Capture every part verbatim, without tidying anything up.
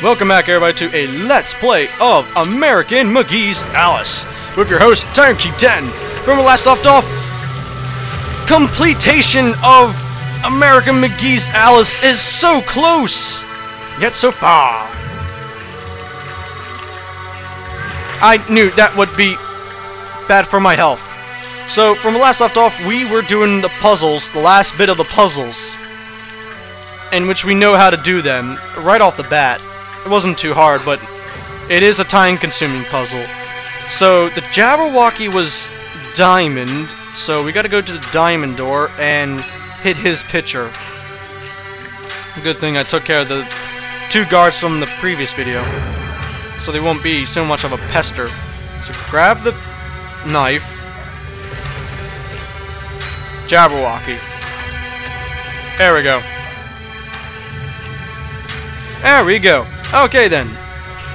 Welcome back, everybody, to a Let's Play of American McGee's Alice with your host, Tyrantking ten. From where last left off, completation of American McGee's Alice is so close, yet so far. I knew that would be bad for my health. So, from the last left off, we were doing the puzzles, the last bit of the puzzles, in which we know how to do them right off the bat. It wasn't too hard, but it is a time-consuming puzzle. So, the Jabberwocky was diamond, so we gotta go to the diamond door and hit his picture. Good thing I took care of the two guards from the previous video, so they won't be so much of a pester. So, grab the knife. Jabberwocky. There we go. There we go. Okay then.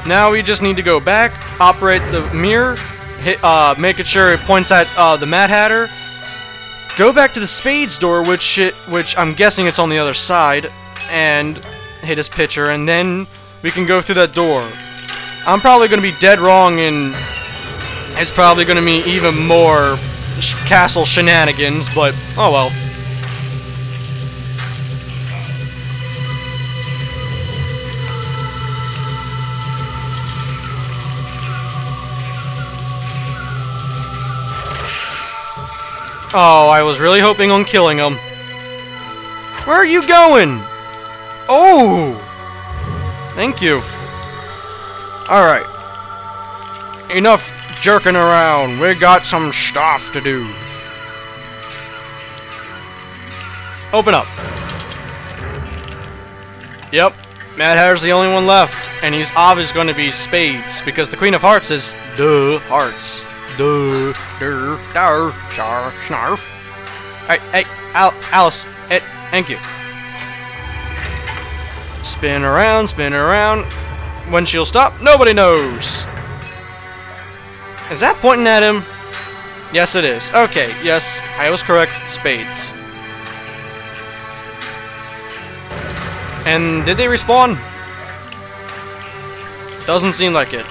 Now we just need to go back, operate the mirror, hit, uh, making sure it points at uh, the Mad Hatter. Go back to the spades door, which it, which I'm guessing it's on the other side, and hit his picture, and then we can go through that door. I'm probably going to be dead wrong, and it's probably going to be even more castle shenanigans, but oh well. Oh, I was really hoping on killing him. Where are you going? Oh! Thank you. Alright. Enough jerking around. We got some stuff to do. Open up. Yep. Mad Hatter's the only one left. And he's obviously going to be spades, because the Queen of Hearts is duh, hearts. Duh, duh, duh, shar, snarf. Hey, hey, Al Alice. Hey, thank you. Spin around, spin around. When she'll stop, nobody knows. Is that pointing at him? Yes, it is. Okay, yes, I was correct. Spades. And did they respawn? Doesn't seem like it.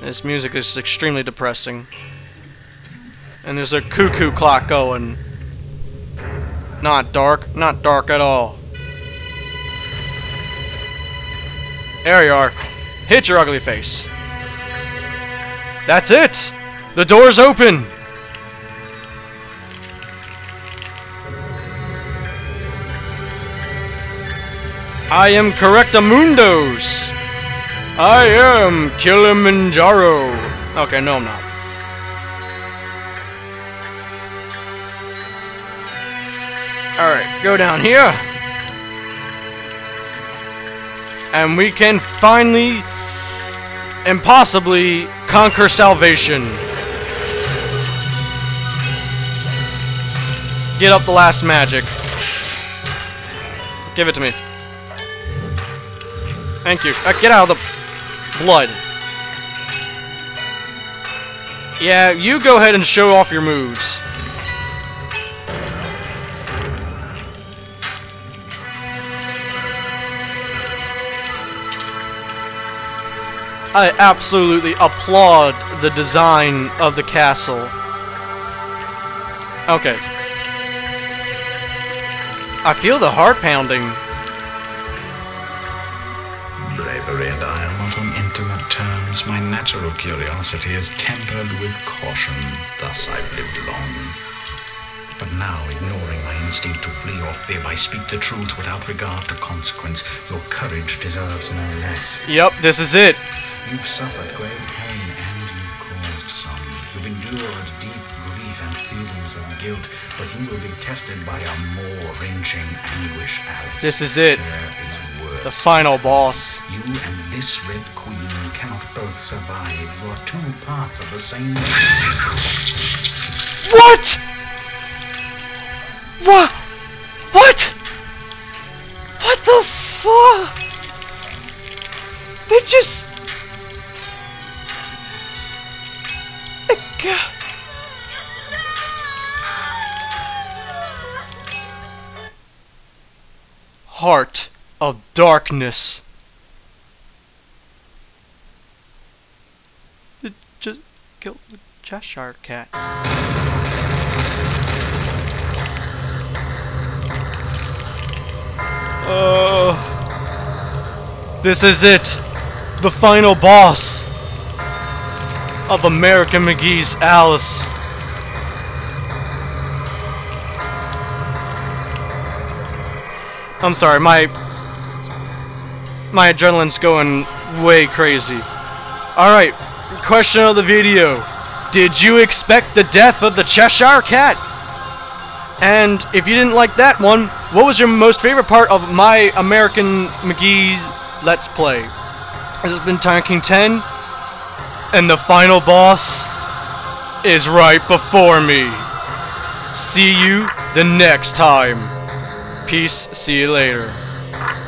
This music is extremely depressing. And there's a cuckoo clock going. Not dark, not dark at all. There you are. Hit your ugly face. That's it! The door's open! I am correctamundos! I am Kilimanjaro! Okay, no I'm not. Alright, go down here. And we can finally and possibly conquer salvation. Get up the last magic. Give it to me. Thank you. Uh, get out of the blood. Yeah, you go ahead and show off your moves. I absolutely applaud the design of the castle. Okay. I feel the heart pounding. Bravery and I are not on intimate terms. My natural curiosity is tempered with caution. Thus I've lived long. But now, ignoring my instinct to flee or fear, I speak the truth without regard to consequence. Your courage deserves no less. Yep, this is it. You've suffered great pain, and you've caused some. You've endured deep grief and feelings of guilt, but you will be tested by a more wrenching anguish, Alice. This is it. There is worse. The final boss. You and this Red Queen cannot both survive. You are two parts of the same... What? What? heart of darkness. It just killed the Cheshire Cat. Oh, this is it. The final boss of American McGee's Alice. I'm sorry, my my adrenaline's going way crazy. Alright, question of the video. Did you expect the death of the Cheshire Cat? And if you didn't like that one, what was your most favorite part of my American McGee's Let's Play? This has been Tyrantking ten, and the final boss is right before me. See you the next time. Peace, see you later.